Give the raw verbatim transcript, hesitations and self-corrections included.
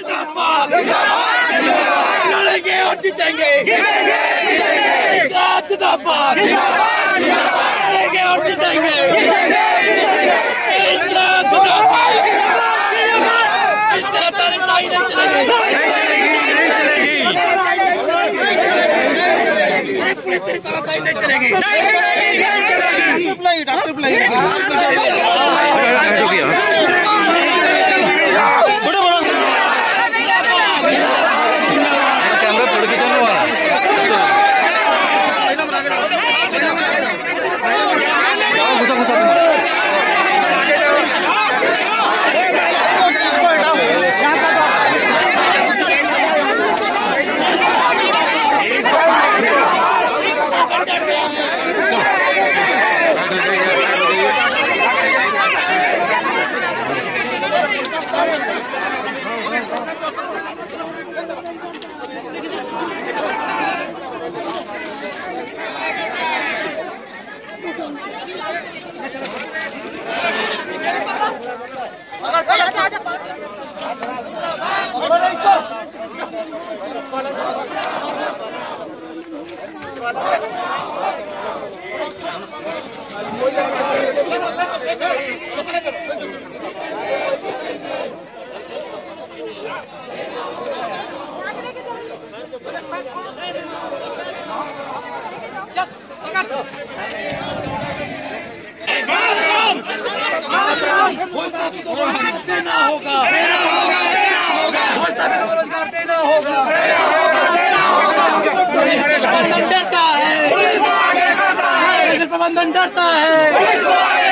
लड़ेंगे और जीतेंगे, जिंदाबाद लड़ेंगे और जीतेंगे, इस तरह तारी साई नहीं चलेगी, पूरी तेरी तरह साई नहीं चलेगी। डॉक्टर प्लेट देना होगा, देना होगा, देना होगा, रोजगार देना होगा, देना होगा, देना होगा। पुलिस प्रबंधन डरता है, पुलिस प्रबंधन डरता है।